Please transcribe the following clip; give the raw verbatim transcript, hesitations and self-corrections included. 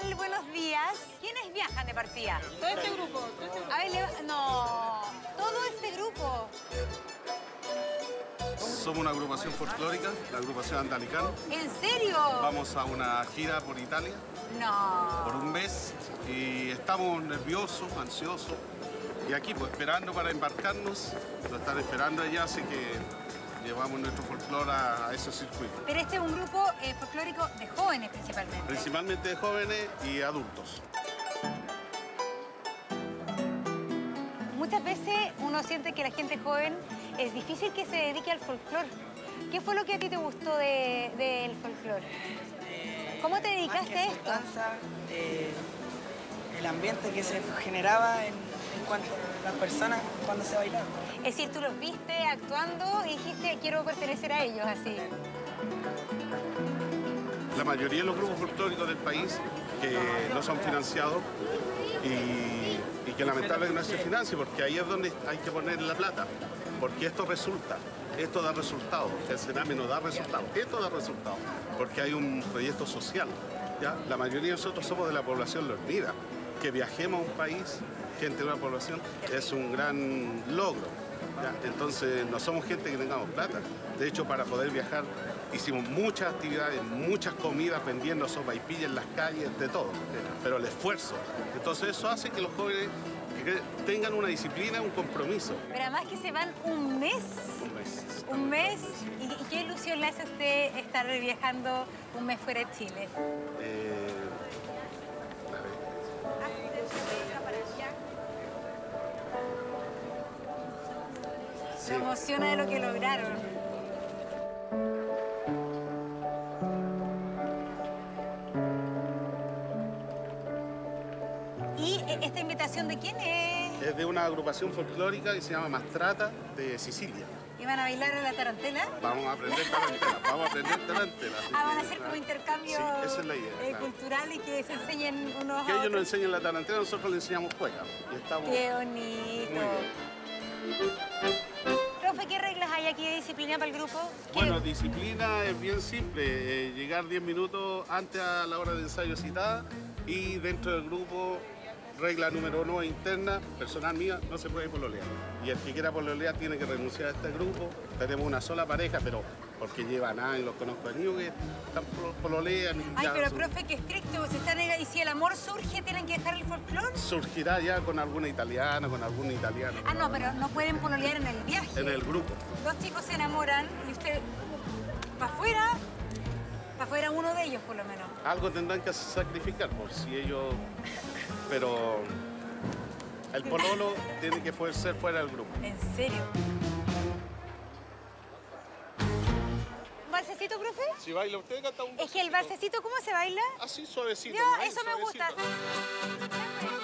tal? Buenos días. ¿Quiénes viajan de partida? Todo este grupo. Todo este grupo. A ver, le... no. Todo este grupo. Somos una agrupación folclórica, la agrupación Andalicano. ¿En serio? Vamos a una gira por Italia. No. Por un mes. Y estamos nerviosos, ansiosos. Y aquí, pues, esperando para embarcarnos. Lo están esperando allá, así que... llevamos nuestro folclore a, a esos circuitos. Pero este es un grupo eh, folclórico de jóvenes principalmente. Principalmente de jóvenes y adultos. Muchas veces uno siente que la gente joven es difícil que se dedique al folclore. ¿Qué fue lo que a ti te gustó del de, de folclore? Eh, ¿Cómo te dedicaste a esto? Danza, eh, el ambiente que se generaba en, en cuanto a las personas cuando se bailaban. Es decir, tú los viste actuando y dijiste, quiero pertenecer a ellos, así. La mayoría de los grupos folclóricos del país que no son financiados y, y que lamentablemente no se financian, porque ahí es donde hay que poner la plata, porque esto resulta, esto da resultados, el Sename no da resultados, esto da resultados, porque hay un proyecto social, ¿ya? La mayoría de nosotros somos de la población, lo olvida, que viajemos a un país, gente de una población, es un gran logro. Ya, entonces, no somos gente que tengamos plata. De hecho, para poder viajar, hicimos muchas actividades, muchas comidas, vendiendo sopa y pilla en las calles, de todo. Pero el esfuerzo. Entonces, eso hace que los jóvenes tengan una disciplina, un compromiso. Pero además que se van un mes. Un mes. Un mes. ¿Y qué ilusión le hace a usted estar viajando un mes fuera de Chile? Eh... Se emociona de lo que lograron. ¿Y esta invitación de quién es? Es de una agrupación folclórica que se llama Mastrata de Sicilia. ¿Y van a bailar en la tarantela? Vamos a aprender tarantela, vamos a aprender tarantela. Ah, van a hacer como intercambio, sí, esa es la idea, eh, claro, cultural, y que se enseñen unos a otros. Que ellos nos enseñen la tarantela, nosotros les enseñamos cueca. Y estamos... ¡Qué bonito! ¿Qué reglas hay aquí de disciplina para el grupo? ¿Qué? Bueno, disciplina es bien simple. Eh, llegar diez minutos antes a la hora de ensayo citada, y dentro del grupo, regla número uno interna, personal mía, no se puede pololear. Y el que quiera pololear tiene que renunciar a este grupo. Tenemos una sola pareja, pero porque lleva nada y los conozco a niños que están pololean. Ay, pero son... profe, que estricto, se están... y si el amor surge, ¿tienen que dejar el folclore? Surgirá ya con alguna italiana, con algún italiano. Ah, no, pero no pueden pololear en el viaje. En el grupo. Dos chicos se enamoran y usted va afuera, va afuera uno de ellos por lo menos. Algo tendrán que sacrificar, por si ellos... Pero el pololo tiene que poder ser fuera del grupo. ¿En serio? ¿Valsecito, profe? Si baila usted, canta un... Es que el valsecito, ¿cómo se baila? Así, suavecito. Yo, eso me gusta.